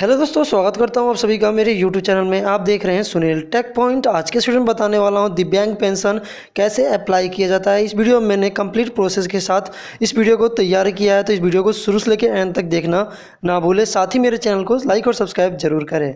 Hello दोस्तों, स्वागत करता हूं आप सभी का मेरे YouTube चैनल में। आप देख रहे हैं सुनील टेक पॉइंट। आज के वीडियो में बताने वाला हूं दिव्यांग पेंशन कैसे अप्लाई किया जाता है। इस वीडियो में मैंने कंप्लीट प्रोसेस के साथ इस वीडियो को तैयार किया है, तो इस वीडियो को शुरू से लेकर एंड तक देखना ना भूलें। साथ ही मेरे चैनल को लाइक और सब्सक्राइब जरूर करें।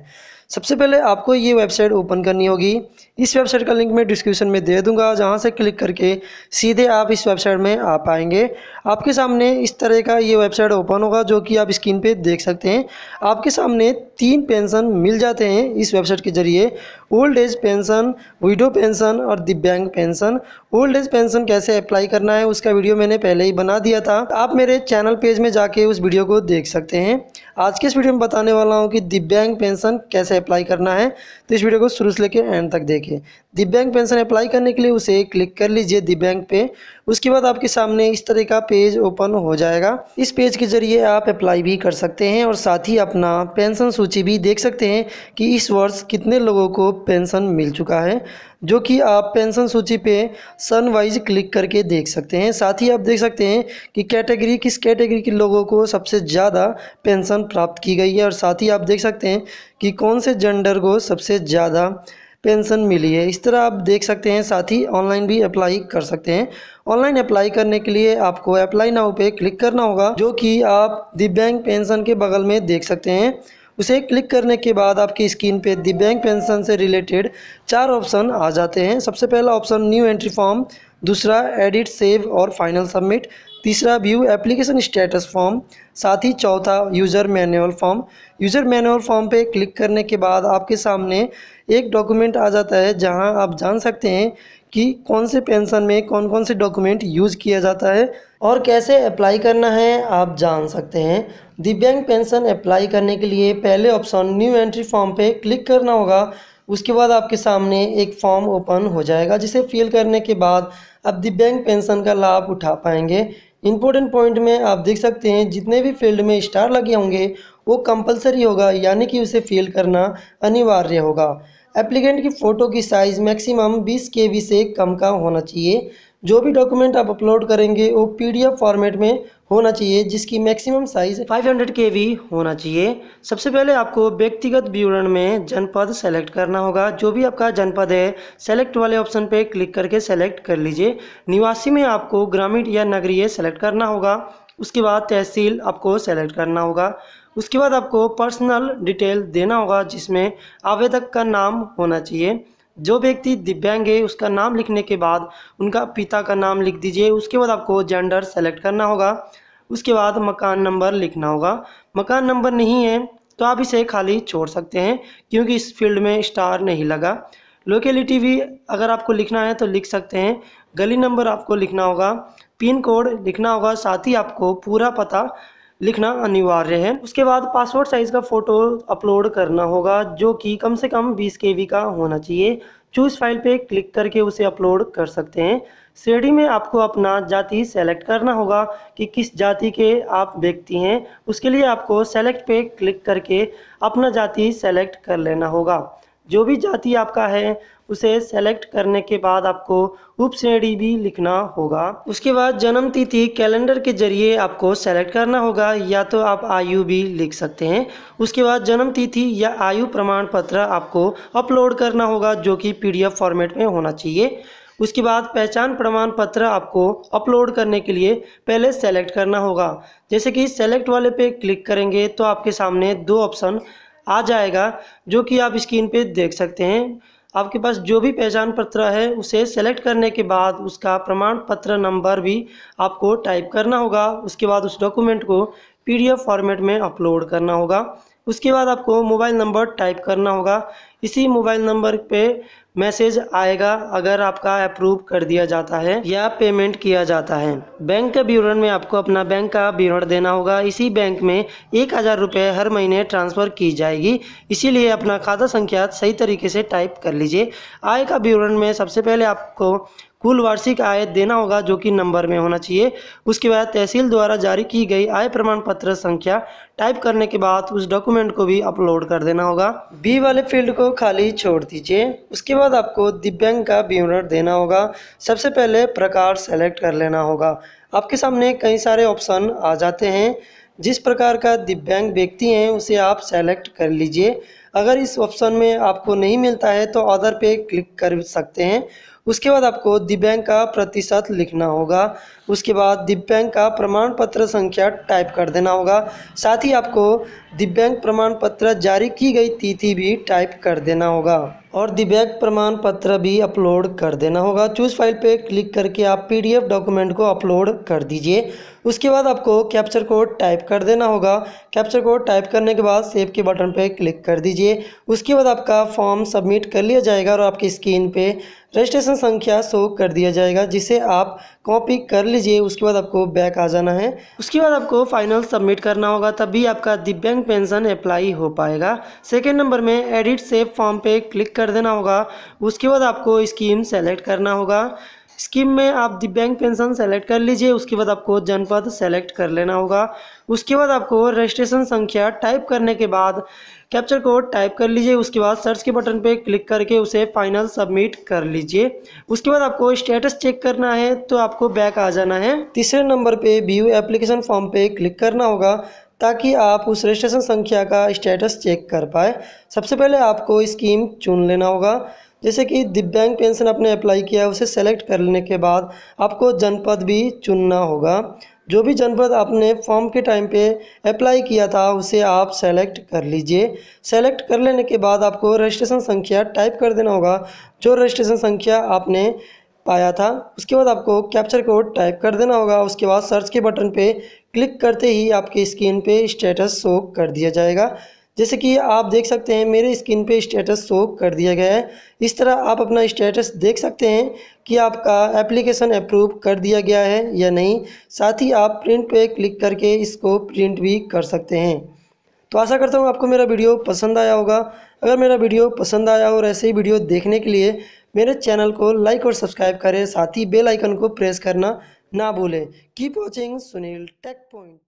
सबसे पहले आपको ये वेबसाइट ओपन करनी होगी। इस वेबसाइट का लिंक मैं डिस्क्रिप्शन में दे दूंगा, जहां से क्लिक करके सीधे आप इस वेबसाइट में आ पाएंगे। आपके सामने इस तरह का ये वेबसाइट ओपन होगा, जो कि आप स्क्रीन पे देख सकते हैं। आपके सामने 3 पेंशन मिल जाते हैं इस वेबसाइट के जरिए। Old age pension, widow pension और दिव्यांग पेंशन। ओल्ड एज पेंशन कैसे अप्लाई करना है उसका वीडियो मैंने पहले ही बना दिया था, आप मेरे चैनल पेज में जाके उस वीडियो को देख सकते हैं। आज के इस वीडियो में बताने वाला हूँ कि दिव्यांग पेंशन कैसे अप्लाई करना है, तो इस वीडियो को शुरू से लेकर एंड तक देखिए। दिव्यांग पेंशन अप्लाई करने के लिए उसे क्लिक कर लीजिए दिव्यांग पे। उसके बाद आपके सामने इस तरह का पेज ओपन हो जाएगा। इस पेज के जरिए आप अप्लाई भी कर सकते हैं और साथ ही अपना पेंशन सूची भी देख सकते हैं कि इस वर्ष कितने लोगों को पेंशन मिल चुका है, जो कि आप पेंशन सूची पे सन वाइज क्लिक करके देख सकते हैं। साथ ही आप देख सकते हैं कि कैटेगरी किस कैटेगरी के लोगों को सबसे ज़्यादा पेंशन प्राप्त की गई है और साथ ही आप देख सकते हैं कि कौन से जेंडर को सबसे ज़्यादा पेंशन मिली है। इस तरह आप देख सकते हैं। साथ ही ऑनलाइन भी अप्लाई कर सकते हैं। ऑनलाइन अप्लाई करने के लिए आपको अप्लाई नाउ पे क्लिक करना होगा, जो कि आप दिव्यांग पेंशन के बगल में देख सकते हैं। उसे क्लिक करने के बाद आपकी स्क्रीन पे दिव्यांग पेंशन से रिलेटेड 4 ऑप्शन आ जाते हैं। सबसे पहला ऑप्शन न्यू एंट्री फॉर्म, दूसरा एडिट, सेव और फाइनल सबमिट, तीसरा व्यू एप्लीकेशन स्टेटस फॉर्म, साथ ही चौथा user manual form. User manual form पे क्लिक करने के बाद आपके सामने एक डॉक्यूमेंट आ जाता है, जहां आप जान सकते हैं कि कौन से पेंशन में कौन कौन से डॉक्यूमेंट यूज़ किया जाता है और कैसे अप्लाई करना है आप जान सकते हैं। दिव्यांग पेंशन अप्लाई करने के लिए पहले ऑप्शन न्यू एंट्री फॉर्म पे क्लिक करना होगा। उसके बाद आपके सामने एक फॉर्म ओपन हो जाएगा, जिसे फिल करने के बाद आप दिव्यांग पेंशन का लाभ उठा पाएंगे। इम्पोर्टेंट पॉइंट में आप देख सकते हैं जितने भी फील्ड में स्टार लगे होंगे वो कंपलसरी होगा, यानी कि उसे फिल करना अनिवार्य होगा। एप्लीकेंट की फ़ोटो की साइज़ मैक्सिमम 20 KB से कम का होना चाहिए। जो भी डॉक्यूमेंट आप अपलोड करेंगे वो PDF फॉर्मेट में होना चाहिए, जिसकी मैक्सिमम साइज़ 500 KB होना चाहिए। सबसे पहले आपको व्यक्तिगत विवरण में जनपद सेलेक्ट करना होगा। जो भी आपका जनपद है, सेलेक्ट वाले ऑप्शन पे क्लिक करके सेलेक्ट कर लीजिए। निवासी में आपको ग्रामीण या नगरीय सेलेक्ट करना होगा। उसके बाद तहसील आपको सेलेक्ट करना होगा। उसके बाद आपको पर्सनल डिटेल देना होगा, जिसमें आवेदक का नाम होना चाहिए। जो व्यक्ति दिव्यांग है उसका नाम लिखने के बाद उनका पिता का नाम लिख दीजिए। उसके बाद आपको जेंडर सेलेक्ट करना होगा। उसके बाद मकान नंबर लिखना होगा। मकान नंबर नहीं है तो आप इसे खाली छोड़ सकते हैं, क्योंकि इस फील्ड में स्टार नहीं लगा। लोकेलिटी भी अगर आपको लिखना है तो लिख सकते हैं। गली नंबर आपको लिखना होगा, पिन कोड लिखना होगा, साथ ही आपको पूरा पता लिखना अनिवार्य है। उसके बाद पासपोर्ट साइज़ का फ़ोटो अपलोड करना होगा, जो कि कम से कम 20 KB का होना चाहिए। चूज़ फाइल पे क्लिक करके उसे अपलोड कर सकते हैं। श्रेणी में आपको अपना जाति सेलेक्ट करना होगा कि किस जाति के आप व्यक्ति हैं। उसके लिए आपको सेलेक्ट पे क्लिक करके अपना जाति सेलेक्ट कर लेना होगा। जो भी जाति आपका है उसे सेलेक्ट करने के बाद आपको उपश्रेणी भी लिखना होगा। उसके बाद जन्म तिथि कैलेंडर के जरिए आपको सेलेक्ट करना होगा, या तो आप आयु भी लिख सकते हैं। उसके बाद जन्म तिथि या आयु प्रमाण पत्र आपको अपलोड करना होगा, जो कि PDF फॉर्मेट में होना चाहिए। उसके बाद पहचान प्रमाण पत्र आपको अपलोड करने के लिए पहले सेलेक्ट करना होगा। जैसे कि सेलेक्ट वाले पे क्लिक करेंगे तो आपके सामने 2 ऑप्शन आ जाएगा, जो कि आप स्क्रीन पे देख सकते हैं। आपके पास जो भी पहचान पत्र है उसे सेलेक्ट करने के बाद उसका प्रमाण पत्र नंबर भी आपको टाइप करना होगा। उसके बाद उस डॉक्यूमेंट को PDF फॉर्मेट में अपलोड करना होगा। उसके बाद आपको मोबाइल नंबर टाइप करना होगा। इसी मोबाइल नंबर पे मैसेज आएगा अगर आपका अप्रूव कर दिया जाता है या पेमेंट किया जाता है। बैंक के विवरण में आपको अपना बैंक का विवरण देना होगा। इसी बैंक में 1000 रुपये हर महीने ट्रांसफ़र की जाएगी, इसीलिए अपना खाता संख्या सही तरीके से टाइप कर लीजिए। आय का विवरण में सबसे पहले आपको कुल वार्षिक आय देना होगा, जो कि नंबर में होना चाहिए। उसके बाद तहसील द्वारा जारी की गई आय प्रमाण पत्र संख्या टाइप करने के बाद उस डॉक्यूमेंट को भी अपलोड कर देना होगा। B वाले फील्ड को खाली छोड़ दीजिए। उसके बाद आपको दिव्यांग का विवरण देना होगा। सबसे पहले प्रकार सेलेक्ट कर लेना होगा। आपके सामने कई सारे ऑप्शन आ जाते हैं, जिस प्रकार का दिव्यांग व्यक्ति हैं उसे आप सेलेक्ट कर लीजिए। अगर इस ऑप्शन में आपको नहीं मिलता है तो अदर पे क्लिक कर सकते हैं। उसके बाद आपको दिव्यांग का प्रतिशत लिखना होगा। उसके बाद दिव्यांग का प्रमाण पत्र संख्या टाइप कर देना होगा। साथ ही आपको दिव्यांग प्रमाण पत्र जारी की गई तिथि भी टाइप कर देना होगा और दिव्यांग प्रमाण पत्र भी अपलोड कर देना होगा। चूज फाइल पे क्लिक करके आप PDF डॉक्यूमेंट को अपलोड कर दीजिए। उसके बाद आपको कैप्चर कोड टाइप कर देना होगा। कैप्चर कोड टाइप करने के बाद सेव के बटन पे क्लिक कर दीजिए। उसके बाद आपका फॉर्म सबमिट कर लिया जाएगा और आपकी स्क्रीन पे रजिस्ट्रेशन संख्या शो कर दिया जाएगा, जिसे आप कॉपी कर लीजिए। उसके बाद आपको बैक आ जाना है। उसके बाद आपको फाइनल सबमिट करना होगा, तभी आपका दिव्यांग पेंशन अप्लाई हो पाएगा। सेकेंड नंबर में एडिट सेव फॉर्म पे क्लिक कर देना होगा। उसके बाद आपको स्कीम सेलेक्ट करना होगा। स्कीम में आप दिव्यांग पेंशन सेलेक्ट कर लीजिए। उसके बाद आपको जनपद सेलेक्ट कर लेना होगा। उसके बाद आपको रजिस्ट्रेशन संख्या टाइप करने के बाद कैप्चर कोड टाइप कर लीजिए। उसके बाद सर्च के बटन पे क्लिक करके उसे फाइनल सबमिट कर लीजिए। उसके बाद आपको स्टेटस चेक करना है तो आपको बैक आ जाना है। तीसरे नंबर पे व्यू एप्लीकेशन फॉर्म पे क्लिक करना होगा ताकि आप उस रजिस्ट्रेशन संख्या का स्टेटस चेक कर पाए। सबसे पहले आपको स्कीम चुन लेना होगा, जैसे कि दिव्यांग पेंशन आपने अप्लाई किया है उसे सेलेक्ट कर लेने के बाद आपको जनपद भी चुनना होगा। जो भी जनपद आपने फॉर्म के टाइम पे अप्लाई किया था उसे आप सेलेक्ट कर लीजिए। सेलेक्ट कर लेने के बाद आपको रजिस्ट्रेशन संख्या टाइप कर देना होगा, जो रजिस्ट्रेशन संख्या आपने पाया था। उसके बाद आपको कैप्चर कोड टाइप कर देना होगा। उसके बाद सर्च के बटन पे क्लिक करते ही आपके स्क्रीन पे स्टेटस शो कर दिया जाएगा। जैसे कि आप देख सकते हैं मेरे स्क्रीन पे स्टेटस शो कर दिया गया है। इस तरह आप अपना स्टेटस देख सकते हैं कि आपका एप्लीकेशन अप्रूव कर दिया गया है या नहीं। साथ ही आप प्रिंट पे क्लिक करके इसको प्रिंट भी कर सकते हैं। तो आशा करता हूँ आपको मेरा वीडियो पसंद आया होगा। अगर मेरा वीडियो पसंद आया हो और ऐसे ही वीडियो देखने के लिए मेरे चैनल को लाइक और सब्सक्राइब करें। साथ ही बेल आइकन को प्रेस करना ना भूलें। Keep watching Sunil take point.